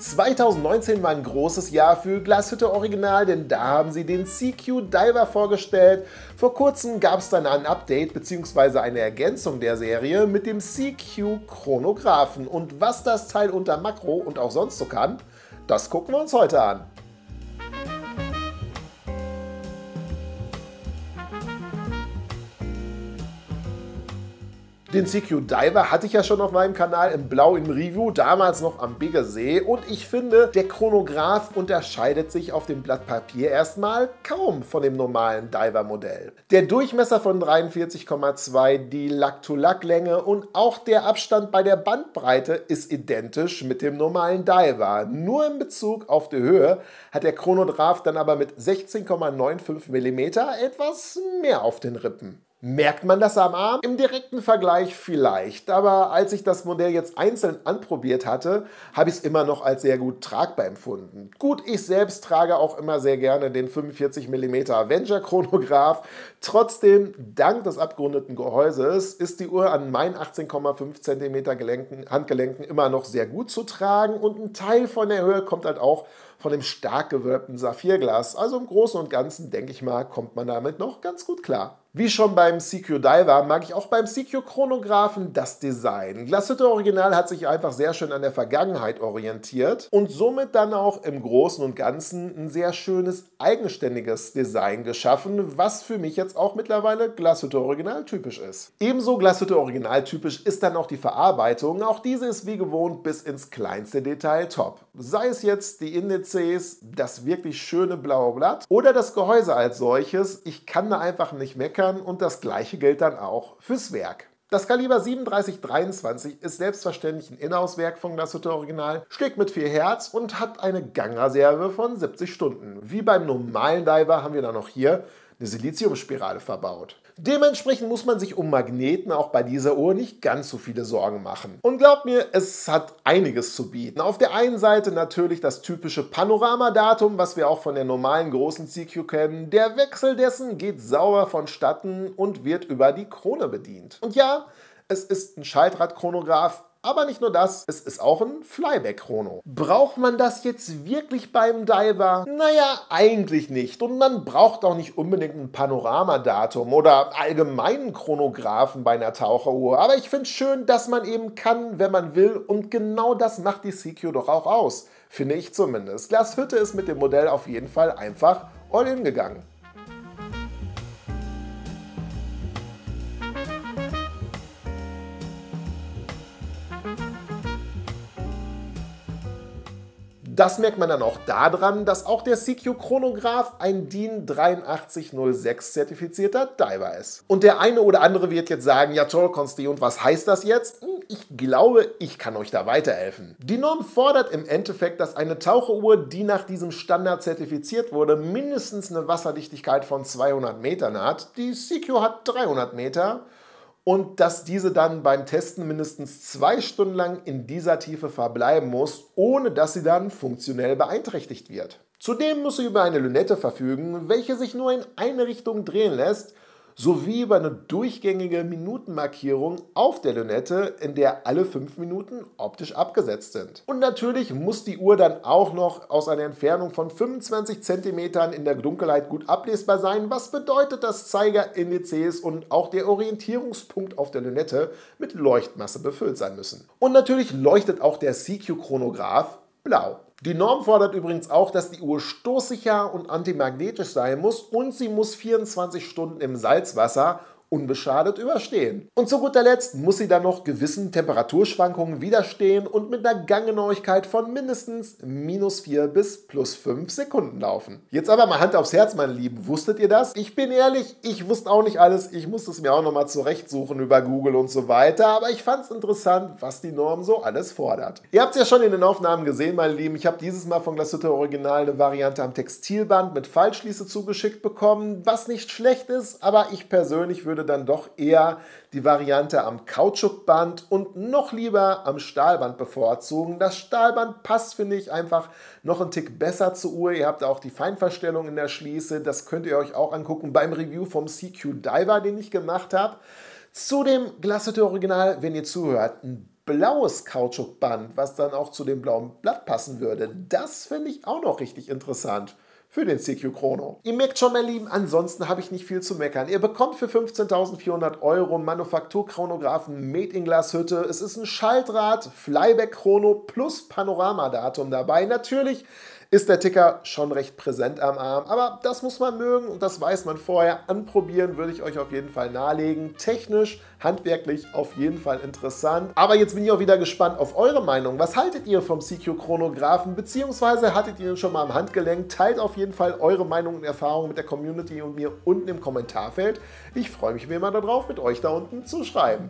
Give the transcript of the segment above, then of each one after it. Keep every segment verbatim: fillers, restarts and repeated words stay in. zweitausendneunzehn war ein großes Jahr für Glashütte Original, denn da haben sie den SeaQ Diver vorgestellt. Vor kurzem gab es dann ein Update bzw. eine Ergänzung der Serie mit dem SeaQ Chronographen. Und was das Teil unter Makro und auch sonst so kann, das gucken wir uns heute an. Den SeaQ Diver hatte ich ja schon auf meinem Kanal im Blau im Review, damals noch am Biggersee, und ich finde, der Chronograph unterscheidet sich auf dem Blatt Papier erstmal kaum von dem normalen Diver-Modell. Der Durchmesser von dreiundvierzig Komma zwei, die Lack-to-Lack-Länge und auch der Abstand bei der Bandbreite ist identisch mit dem normalen Diver. Nur in Bezug auf die Höhe hat der Chronograph dann aber mit sechzehn Komma fünfundneunzig Millimeter etwas mehr auf den Rippen. Merkt man das am Arm? Im direkten Vergleich vielleicht, aber als ich das Modell jetzt einzeln anprobiert hatte, habe ich es immer noch als sehr gut tragbar empfunden. Gut, ich selbst trage auch immer sehr gerne den fünfundvierzig Millimeter Avenger Chronograph. Trotzdem, dank des abgerundeten Gehäuses ist die Uhr an meinen achtzehn Komma fünf Zentimeter Gelenken, Handgelenken immer noch sehr gut zu tragen, und ein Teil von der Höhe kommt halt auch von dem stark gewölbten Saphirglas. Also im Großen und Ganzen, denke ich mal, kommt man damit noch ganz gut klar. Wie schon beim SeaQ Diver mag ich auch beim SeaQ Chronographen das Design. Glashütte Original hat sich einfach sehr schön an der Vergangenheit orientiert und somit dann auch im Großen und Ganzen ein sehr schönes, eigenständiges Design geschaffen, was für mich jetzt auch mittlerweile Glashütte Original typisch ist. Ebenso Glashütte Original typisch ist dann auch die Verarbeitung. Auch diese ist wie gewohnt bis ins kleinste Detail top. Sei es jetzt die Indizes, das wirklich schöne blaue Blatt oder das Gehäuse als solches, ich kann da einfach nicht meckern. Und das gleiche gilt dann auch fürs Werk. Das Kaliber siebenunddreißig dreiundzwanzig ist selbstverständlich ein Inhouse-Werk von Glashütte Original, schlägt mit vier Hertz und hat eine Gangreserve von siebzig Stunden. Wie beim normalen Diver haben wir dann noch hier eine Siliziumspirale verbaut. Dementsprechend muss man sich um Magneten auch bei dieser Uhr nicht ganz so viele Sorgen machen. Und glaubt mir, es hat einiges zu bieten. Auf der einen Seite natürlich das typische Panorama-Datum, was wir auch von der normalen großen SeaQ kennen. Der Wechsel dessen geht sauber vonstatten und wird über die Krone bedient. Und ja, es ist ein Schaltrad-Chronograph. Aber nicht nur das, es ist auch ein Flyback-Chrono. Braucht man das jetzt wirklich beim Diver? Naja, eigentlich nicht. Und man braucht auch nicht unbedingt ein Panoramadatum oder allgemeinen Chronographen bei einer Taucheruhr. Aber ich finde es schön, dass man eben kann, wenn man will. Und genau das macht die SeaQ doch auch aus. Finde ich zumindest. Glashütte ist mit dem Modell auf jeden Fall einfach all in gegangen. Das merkt man dann auch daran, dass auch der SeaQ Chronograph ein DIN dreiundachtzig null sechs zertifizierter Diver ist. Und der eine oder andere wird jetzt sagen, ja toll, Konsti, und was heißt das jetzt? Ich glaube, ich kann euch da weiterhelfen. Die Norm fordert im Endeffekt, dass eine Taucheruhr, die nach diesem Standard zertifiziert wurde, mindestens eine Wasserdichtigkeit von zweihundert Metern hat. Die SeaQ hat dreihundert Meter. Und dass diese dann beim Testen mindestens zwei Stunden lang in dieser Tiefe verbleiben muss, ohne dass sie dann funktionell beeinträchtigt wird. Zudem muss sie über eine Lünette verfügen, welche sich nur in eine Richtung drehen lässt, sowie über eine durchgängige Minutenmarkierung auf der Lünette, in der alle fünf Minuten optisch abgesetzt sind. Und natürlich muss die Uhr dann auch noch aus einer Entfernung von fünfundzwanzig Zentimetern in der Dunkelheit gut ablesbar sein, was bedeutet, dass Zeigerindizes und auch der Orientierungspunkt auf der Lünette mit Leuchtmasse befüllt sein müssen. Und natürlich leuchtet auch der SeaQ Chronograph blau. Die Norm fordert übrigens auch, dass die Uhr stoßsicher und antimagnetisch sein muss, und sie muss vierundzwanzig Stunden im Salzwasser unbeschadet überstehen. Und zu guter Letzt muss sie dann noch gewissen Temperaturschwankungen widerstehen und mit einer Ganggenauigkeit von mindestens minus vier bis plus fünf Sekunden laufen. Jetzt aber mal Hand aufs Herz, meine Lieben, wusstet ihr das? Ich bin ehrlich, ich wusste auch nicht alles, ich musste es mir auch nochmal zurechtsuchen über Google und so weiter, aber ich fand es interessant, was die Norm so alles fordert. Ihr habt es ja schon in den Aufnahmen gesehen, meine Lieben, ich habe dieses Mal von Glashütte Original eine Variante am Textilband mit Fallschließe zugeschickt bekommen, was nicht schlecht ist, aber ich persönlich würde dann doch eher die Variante am Kautschukband und noch lieber am Stahlband bevorzugen. Das Stahlband passt, finde ich, einfach noch einen Tick besser zur Uhr. Ihr habt auch die Feinverstellung in der Schließe. Das könnt ihr euch auch angucken beim Review vom SeaQ Diver, den ich gemacht habe. Zu dem Glashütte Original, wenn ihr zuhört, ein blaues Kautschukband, was dann auch zu dem blauen Blatt passen würde. Das finde ich auch noch richtig interessant für den SeaQ Chrono. Ihr merkt schon, meine Lieben, ansonsten habe ich nicht viel zu meckern. Ihr bekommt für fünfzehntausendvierhundert Euro Manufakturchronographen Made in Glashütte. Es ist ein Schaltrad, Flyback-Chrono plus Panoramadatum dabei. Natürlich ist der Ticker schon recht präsent am Arm, aber das muss man mögen und das weiß man vorher. Anprobieren würde ich euch auf jeden Fall nahelegen. Technisch, handwerklich auf jeden Fall interessant. Aber jetzt bin ich auch wieder gespannt auf eure Meinung. Was haltet ihr vom SeaQ Chronographen, beziehungsweise hattet ihr ihn schon mal am Handgelenk? Teilt auf jeden Fall eure Meinung und Erfahrungen mit der Community und mir unten im Kommentarfeld. Ich freue mich wie immer darauf, mit euch da unten zu schreiben.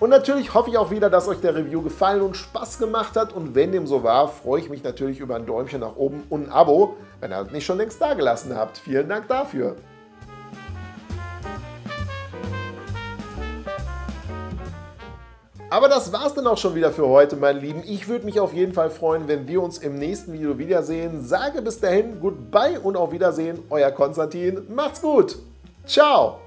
Und natürlich hoffe ich auch wieder, dass euch der Review gefallen und Spaß gemacht hat. Und wenn dem so war, freue ich mich natürlich über ein Däumchen nach oben und ein Abo, wenn ihr das nicht schon längst dagelassen habt. Vielen Dank dafür. Aber das war's dann auch schon wieder für heute, meine Lieben. Ich würde mich auf jeden Fall freuen, wenn wir uns im nächsten Video wiedersehen. Sage bis dahin, goodbye und auf Wiedersehen, euer Konstantin. Macht's gut. Ciao.